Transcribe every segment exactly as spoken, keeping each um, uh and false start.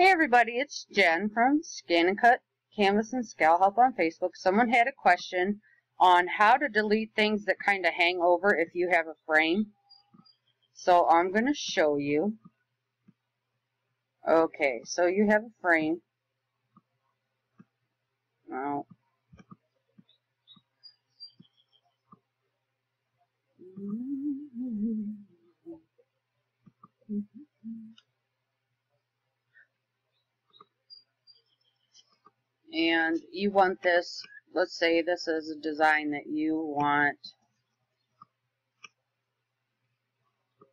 Hey everybody, it's Jen from Scan and Cut Canvas and Scalp Help on Facebook. Someone had a question on how to delete things that kind of hang over if you have a frame. So I'm going to show you. Okay, so you have a frame. Now, and you want this, let's say this is a design that you want.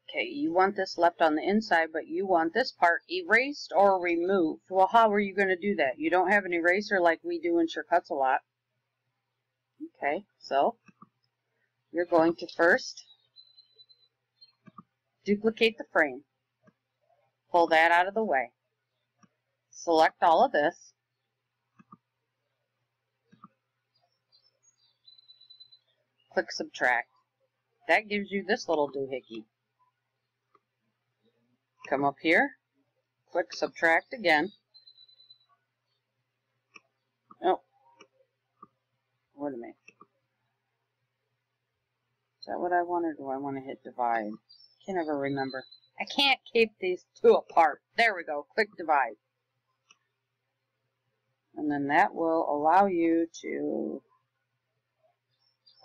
Okay, you want this left on the inside, but you want this part erased or removed. Well, how are you going to do that? You don't have an eraser like we do in Sure Cuts a Lot. Okay, so you're going to first duplicate the frame. Pull that out of the way. Select all of this. Click subtract. That gives you this little doohickey. Come up here, click subtract again. Oh, wait a minute. Is that what I want, or do I want to hit divide? Can't ever remember. I can't keep these two apart. There we go. Click divide. And then that will allow you to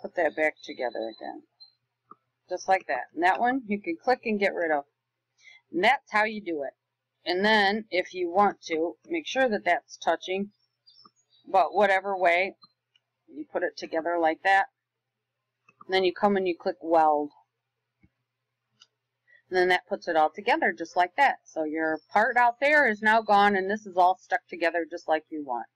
put that back together again, just like that. And that one you can click and get rid of. And that's how you do it. And then if you want to, make sure that that's touching, but whatever way you put it together like that. And then you come and you click weld, and then that puts it all together just like that. So your part out there is now gone, and this is all stuck together just like you want.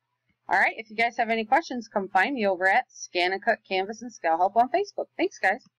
Alright, if you guys have any questions, come find me over at Scan and Cut Canvas and Scalp Help on Facebook. Thanks, guys.